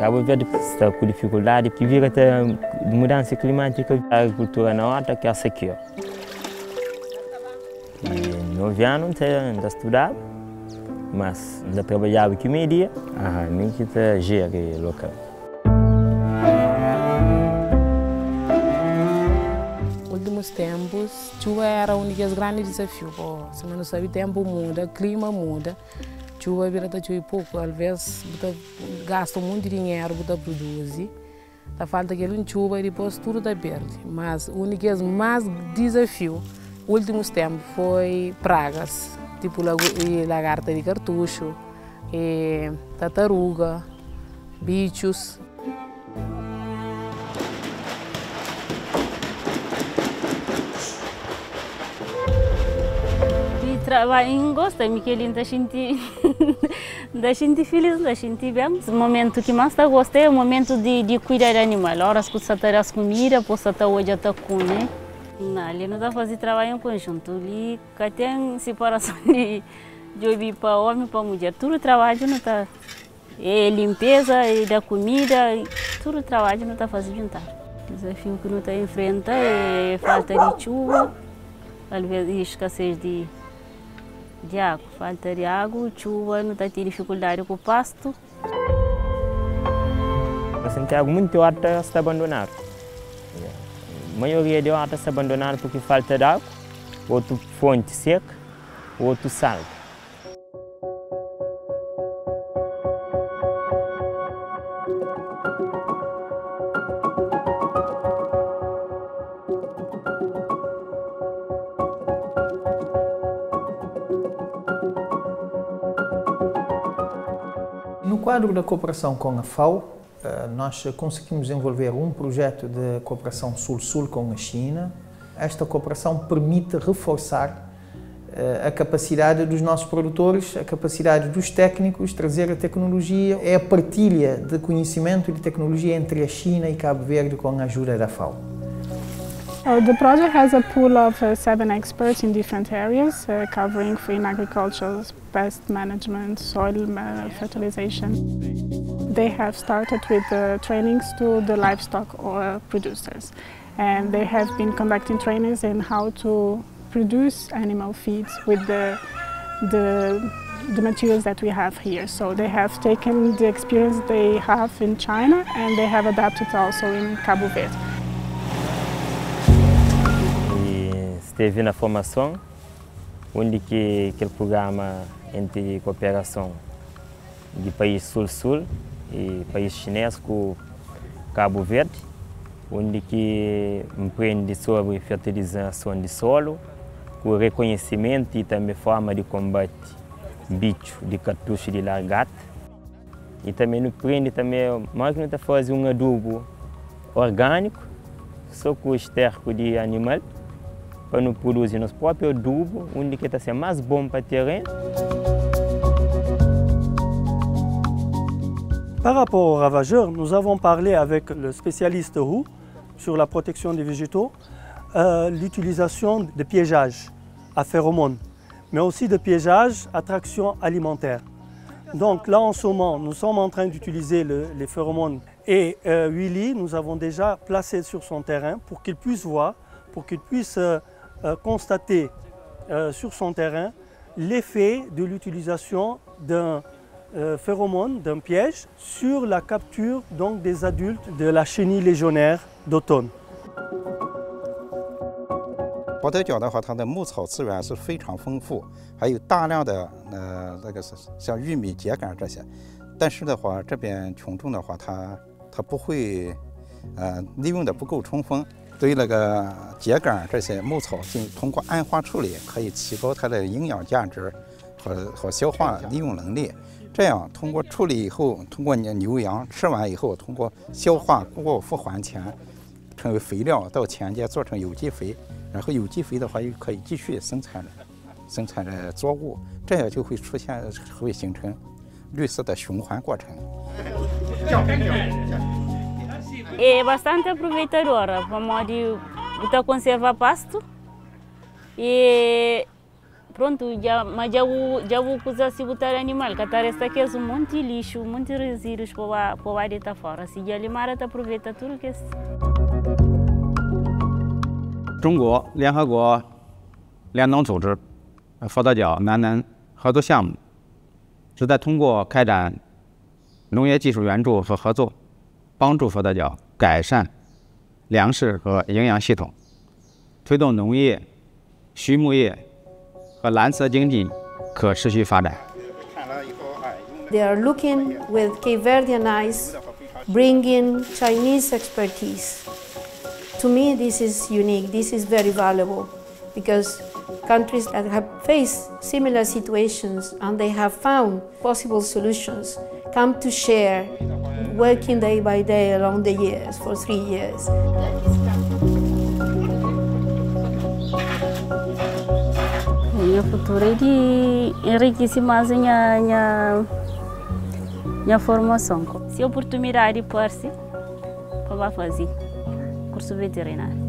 Cabo Verde está com dificuldade que vira até mudança climática. A agricultura não está que é sequer. E 9 anos ainda estudava, mas ainda trabalhava aqui meio-dia. Nem que está gera o local. Últimos tempos, chuva era um dos grandes desafios. Se não sabe, o tempo muda, o clima muda. Chuva vira chuva pouco, às vezes gasta muito dinheiro para produzir. Tá falta aquele chuva e depois tudo está verde. Mas o único mais desafio últimos tempos foi pragas, tipo lagarta de cartucho, tartaruga, bichos. Trabalho em gosto, Miquelinho, da gente feliz, da gente bem. O momento que mais gosto é o momento de cuidar do animal. Horas que você terá as comidas, você está hoje até com, né? Não, ele não está fazendo trabalho em conjunto. Ele tem separação de homem para homem, para mulher. Tudo trabalho não está. É limpeza, é da comida, tudo trabalho não está fazendo juntar. O desafio que não está enfrentando é falta de chuva, às vezes escassez de água, falta de água, chuva, não está tendo dificuldade com o pasto. Eu senti que muito horta se abandonar. A maioria de horta se abandonar porque falta de água, outra fonte seca, outro sal. No quadro da cooperação com a FAO, nós conseguimos desenvolver um projeto de cooperação Sul-Sul com a China. Esta cooperação permite reforçar a capacidade dos nossos produtores, a capacidade dos técnicos, trazer a tecnologia. É a partilha de conhecimento e de tecnologia entre a China e Cabo Verde com a ajuda da FAO. The project has a pool of 7 experts in different areas, covering green agriculture, pest management, soil fertilization. They have started with trainings to the livestock producers, and they have been conducting trainings in how to produce animal feeds with the materials that we have here. So they have taken the experience they have in China and they have adapted also in Cabo Verde. Teve na formação, onde que aquele programa entre cooperação de país Sul-Sul e país chinês com Cabo Verde, onde que empreende sobre fertilização de solo, com reconhecimento e também forma de combate bicho de cartucho de lagarta. E também empreende também máquina de fazer um adubo orgânico, só com esterco de animal, para nós produzir nosso próprio adubo, onde que está mais bom para o terreno. Par rapport aux ravageurs, nous avons parlé avec le spécialiste Roux sur la protection des végétaux, l'utilisation de piégeage à phéromones, mais aussi de piégeage à traction alimentaire. Donc là, en ce moment, nous sommes en train d'utiliser les phéromones et Willy, nous avons déjà placé sur son terrain pour qu'il puisse voir, pour qu'il puisse constater sur son terrain l'effet de l'utilisation d'un phéromone, d'un piège, sur la capture donc, des adultes de la chenille légionnaire d'automne. É bastante aproveitadora, para modo de conservar pasto e pronto, já vou usar se botar animal, que tá resta aqui é um monte de lixo, um monte de resíduos para o ar de tá fora. Se já limar, tá aproveita tudo que é. China, 联合国粮农组织佛道角南南合作项目，旨在通过开展农业技术援助和合作，帮助佛道角改善粮食和营养系统，推动农业、畜牧业和蓝色经济可持续发展。They are looking with Cape Verdean eyes, bringing Chinese expertise. To me, this is unique. This is very valuable because countries that have faced similar situations and they have found possible solutions come to share, working day by day along the years for 3 years. Minha futura é enriquecer mais minha formação. Se oportunidade aparecer, vou fazer curso veterinário.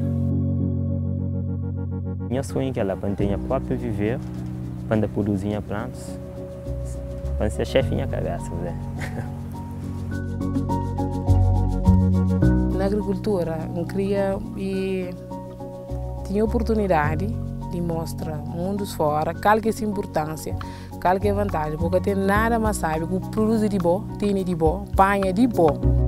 Minha sonho é que ela tenha próprio viver, para produzir plantas, para ser chefe na cabeça. Na agricultura, eu queria e tinha oportunidade de mostrar mundos fora, qual que é a importância, qual que é a vantagem, porque tem nada mais sabe, que produz de bom, tem de bom, apanha de bom.